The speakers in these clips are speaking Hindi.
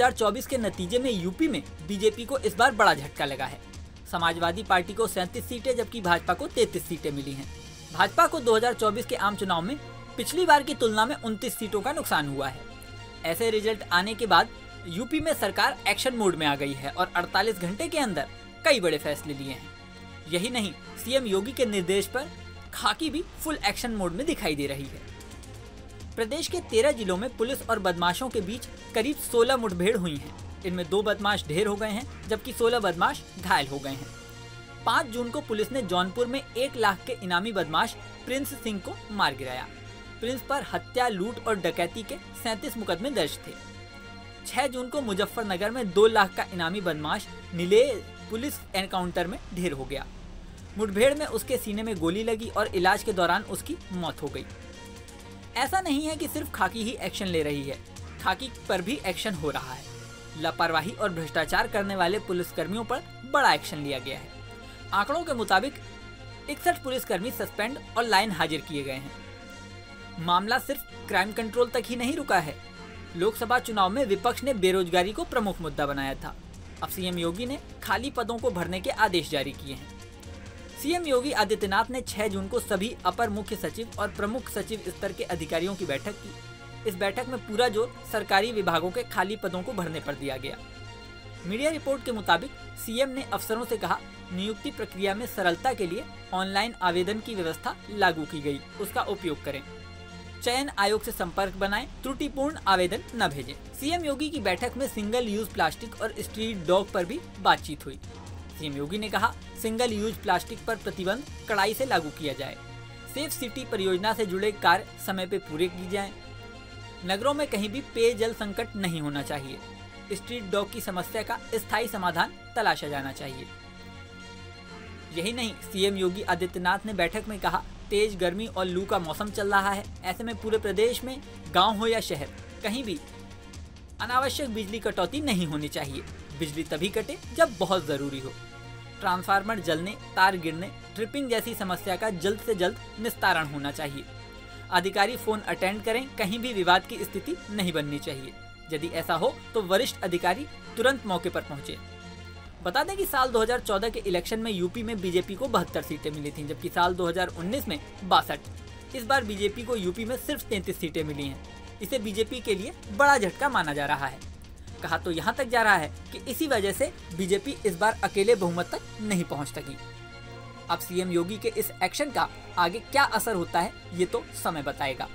2024 के नतीजे में यूपी में बीजेपी को इस बार बड़ा झटका लगा है। समाजवादी पार्टी को 37 सीटें जबकि भाजपा को 33 सीटें मिली हैं। भाजपा को 2024 के आम चुनाव में पिछली बार की तुलना में 29 सीटों का नुकसान हुआ है। ऐसे रिजल्ट आने के बाद यूपी में सरकार एक्शन मोड में आ गई है और 48 घंटे के अंदर कई बड़े फैसले लिए हैं। यही नहीं, सीएम योगी के निर्देश पर खाकी भी फुल एक्शन मोड में दिखाई दे रही है। प्रदेश के 13 जिलों में पुलिस और बदमाशों के बीच करीब 16 मुठभेड़ हुई हैं। इनमें 2 बदमाश ढेर हो गए हैं जबकि 16 बदमाश घायल हो गए हैं। 5 जून को पुलिस ने जौनपुर में 1 लाख के इनामी बदमाश प्रिंस सिंह को मार गिराया। प्रिंस पर हत्या, लूट और डकैती के 37 मुकदमे दर्ज थे। 6 जून को मुजफ्फरनगर में 2 लाख का इनामी बदमाश नीलेश पुलिस एनकाउंटर में ढेर हो गया। मुठभेड़ में उसके सीने में गोली लगी और इलाज के दौरान उसकी मौत हो गई। ऐसा नहीं है कि सिर्फ खाकी ही एक्शन ले रही है, खाकी पर भी एक्शन हो रहा है। लापरवाही और भ्रष्टाचार करने वाले पुलिसकर्मियों पर बड़ा एक्शन लिया गया है। आंकड़ों के मुताबिक 61 पुलिसकर्मी सस्पेंड और लाइन हाजिर किए गए हैं। मामला सिर्फ क्राइम कंट्रोल तक ही नहीं रुका है। लोकसभा चुनाव में विपक्ष ने बेरोजगारी को प्रमुख मुद्दा बनाया था। अब सीएम योगी ने खाली पदों को भरने के आदेश जारी किए हैं। सीएम योगी आदित्यनाथ ने 6 जून को सभी अपर मुख्य सचिव और प्रमुख सचिव स्तर के अधिकारियों की बैठक की। इस बैठक में पूरा जोर सरकारी विभागों के खाली पदों को भरने पर दिया गया। मीडिया रिपोर्ट के मुताबिक सीएम ने अफसरों से कहा, नियुक्ति प्रक्रिया में सरलता के लिए ऑनलाइन आवेदन की व्यवस्था लागू की गई, उसका उपयोग करें। चयन आयोग से संपर्क बनाएं, त्रुटिपूर्ण आवेदन न भेजें। सीएम योगी की बैठक में सिंगल यूज प्लास्टिक और स्ट्रीट डॉग पर भी बातचीत हुई। सीएम योगी ने कहा, सिंगल यूज प्लास्टिक पर प्रतिबंध कड़ाई से लागू किया जाए। सेफ सिटी परियोजना से जुड़े कार्य समय पे पूरे किए जाएं। नगरों में कहीं भी पेयजल संकट नहीं होना चाहिए। स्ट्रीट डॉग की समस्या का स्थायी समाधान तलाशा जाना चाहिए। यही नहीं, सीएम योगी आदित्यनाथ ने बैठक में कहा, तेज गर्मी और लू का मौसम चल रहा है। ऐसे में पूरे प्रदेश में गांव हो या शहर, कहीं भी अनावश्यक बिजली कटौती नहीं होनी चाहिए। बिजली तभी कटे जब बहुत ज़रूरी हो। ट्रांसफार्मर जलने, तार गिरने, ट्रिपिंग जैसी समस्या का जल्द से जल्द निस्तारण होना चाहिए। अधिकारी फ़ोन अटेंड करें, कहीं भी विवाद की स्थिति नहीं बननी चाहिए। यदि ऐसा हो तो वरिष्ठ अधिकारी तुरंत मौके पर पहुँचे। बता दें कि साल 2014 के इलेक्शन में यूपी में बीजेपी को 72 सीटें मिली थीं, जबकि साल 2019 में 62। इस बार बीजेपी को यूपी में सिर्फ 33 सीटें मिली हैं। इसे बीजेपी के लिए बड़ा झटका माना जा रहा है। कहा तो यहाँ तक जा रहा है कि इसी वजह से बीजेपी इस बार अकेले बहुमत तक नहीं पहुँच सकी। अब सीएम योगी के इस एक्शन का आगे क्या असर होता है, ये तो समय बताएगा।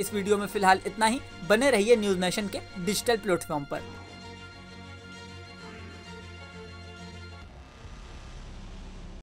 इस वीडियो में फिलहाल इतना ही। बने रहिए न्यूज नेशन के डिजिटल प्लेटफॉर्म पर।